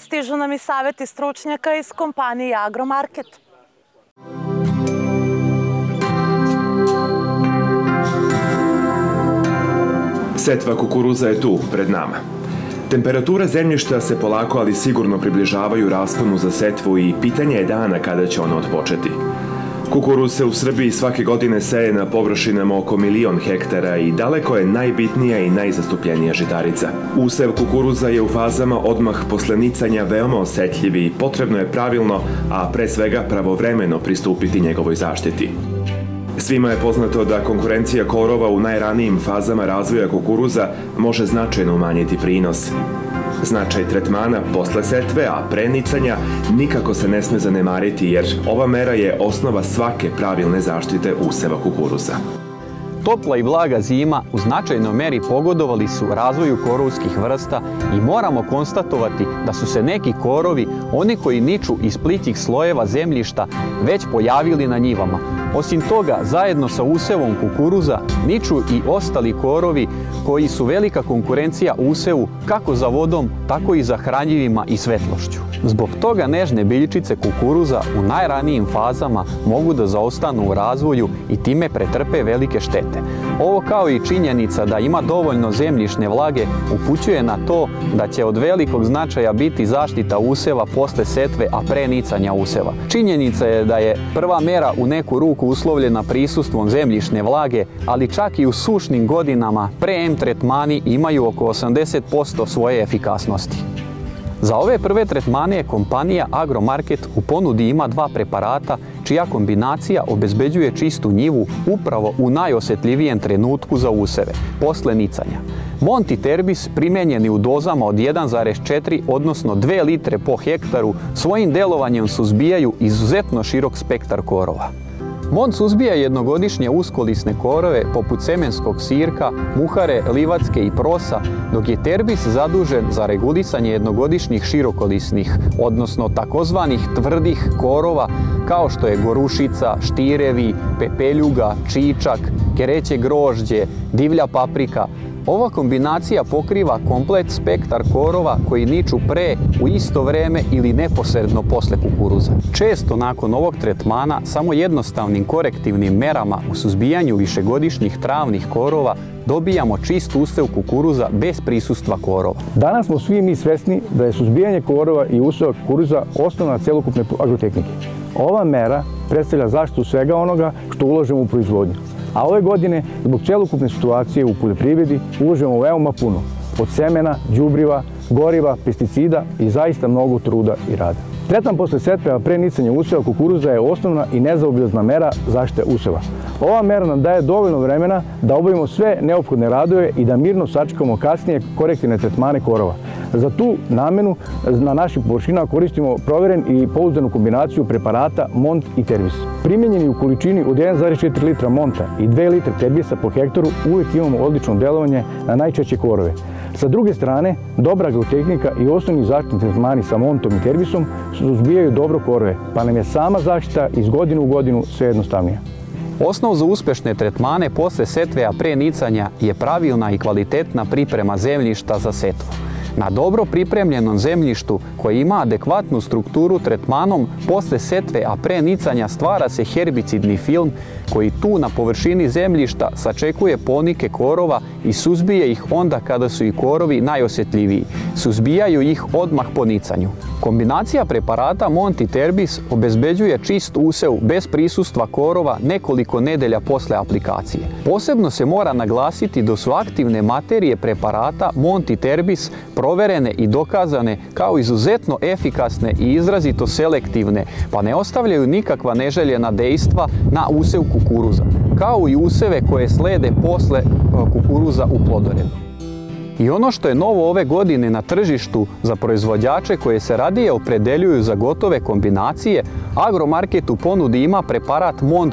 Stižu nam i saveti stručnjaka iz kompanije Agromarket. Setva kukuruza je tu, pred nama. Temperature zemljišta se polako, ali sigurno približavaju rasponu za setvu i pitanje je dana kada će ona otpočeti. Kukuruz se u Srbiji svake godine seje na površinama oko 1.000.000 hektara i daleko je najbitnija i najzastupljenija žitarica. Usev kukuruza je u fazama odmah posle nicanja veoma osetljiv i potrebno je pravilno, a pre svega pravovremeno pristupiti njegovoj zaštiti. Svima je poznato da konkurencija korova u najranijim fazama razvoja kukuruza može značajno umanjiti prinos. Značaj tretmana posle setve, a pre nicanja, nikako se ne sme zanemariti jer ova mera je osnova svake pravilne zaštite useva kukuruza. Topla i vlaga zima u značajnoj meri pogodovali su razvoju korovskih vrsta i moramo konstatovati da su se neki korovi, oni koji niču iz plitkih slojeva zemljišta, već pojavili na njivama. Osim toga, zajedno sa usevom kukuruza niču i ostali korovi koji su velika konkurencija usevu kako za vodom, tako i za hranjivima i svetlošću. Zbog toga nežne biljčice kukuruza u najranijim fazama mogu da zaostanu u razvoju i time pretrpe velike štete. Ovo, kao i činjenica da ima dovoljno zemljišne vlage, upućuje na to da će od velikog značaja biti zaštita useva posle setve, a pre nicanja useva. Činjenica je da je prva mera u neku ruku uslovljena prisustvom zemljišne vlage, ali čak i u sušnim godinama pre-M tretmani imaju oko 80% svoje efikasnosti. Za ove prve tretmane kompanija Agromarket u ponudi ima dva preparata čija kombinacija obezbeđuje čistu njivu upravo u najosetljivijem trenutku za useve, posle nicanja. Monte Terbis, primenjeni u dozama od 1,4 odnosno 2 litre po hektaru, svojim delovanjem suzbijaju izuzetno širok spektar korova. MOND suzbija jednogodišnje uskolisne korove poput semenskog sirka, muhare, livadske i prosa, dok je Terbis zadužen za regulisanje jednogodišnjih širokolisnih, odnosno takozvanih tvrdih korova, kao što je gorušica, štirevi, pepeljuga, čičak, kereće grožđe, divlja paprika. Ova kombinacija pokriva komplet spektar korova koji niču pre, u isto vreme ili neposredno posle kukuruza. Često nakon ovog tretmana samo jednostavnim korektivnim merama u suzbijanju višegodišnjih travnih korova dobijamo čist usev kukuruza bez prisustva korova. Danas smo svi mi svesni da je suzbijanje korova i useva kukuruza osnovna celokupne agrotehnike. Ova mera predstavlja zaštitu svega onoga što ulažemo u proizvodnju. A ove godine, zbog celokupne situacije u poljoprivredi, uložimo veoma puno, od semena, đubriva, goriva, pesticida i zaista mnogo truda i rada. Tretman posle setve, a pre nicanja useva kukuruza je osnovna i nezaobilazna mera zaštite useva. Ova mera nam daje dovoljno vremena da obavimo sve neophodne radove i da mirno sačekamo kasnije korektivne tretmane korova. Za tu namenu na našim površinama koristimo proveren i pouzdanu kombinaciju preparata MOND i Terbis. Primenjeni u količini od 1,4 litra MOND-a i 2 litre Terbisa po hektaru uvek imamo odlično delovanje na najčešće korove. Sa druge strane, dobra agrotehnika i osnovni zaštitni tretmani sa MOND-om i Terbisom suzbijaju dobro korove, pa nam je sama zaštita iz godine u godinu sve jednostavnija. Osnov za uspešne tretmane posle setve, a pre nicanja je pravilna i kvalitetna priprema zemljišta za setvu. Na dobro pripremljenom zemljištu koji ima adekvatnu strukturu tretmanom posle setve, a pre nicanja stvara se herbicidni film koji tu na površini zemljišta sačekuje ponike korova i suzbije ih onda kada su i korovi najosetljiviji. Suzbijaju ih odmah po nicanju. Kombinacija preparata MOND i Terbis obezbeđuje čist usev bez prisustva korova nekoliko nedelja posle aplikacije. Posebno se mora naglasiti da su aktivne materije preparata MOND i Terbis proverene i dokazane kao izuzetno efikasne i izrazito selektivne, pa ne ostavljaju nikakva neželjena dejstva na usev kukuruza, kao i useve koje slede posle kukuruza u plodoredu. I ono što je novo ove godine na tržištu za proizvođače koje se radije opredeljuju za gotove kombinacije, Agromarket u ponudi ima preparat MOND+,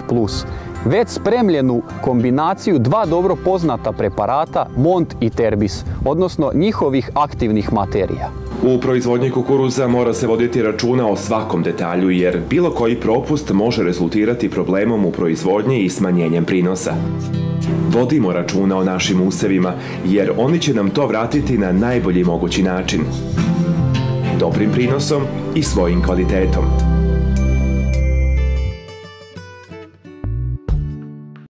već spremljenu kombinaciju dva dobro poznata preparata MOND i Terbis, odnosno njihovih aktivnih materija. U proizvodnji kukuruza mora se voditi računa o svakom detalju, jer bilo koji propust može rezultirati problemom u proizvodnji i smanjenjem prinosa. Vodimo računa o našim usevima, jer oni će nam to vratiti na najbolji mogući način. dobrim prinosom i svojim kvalitetom.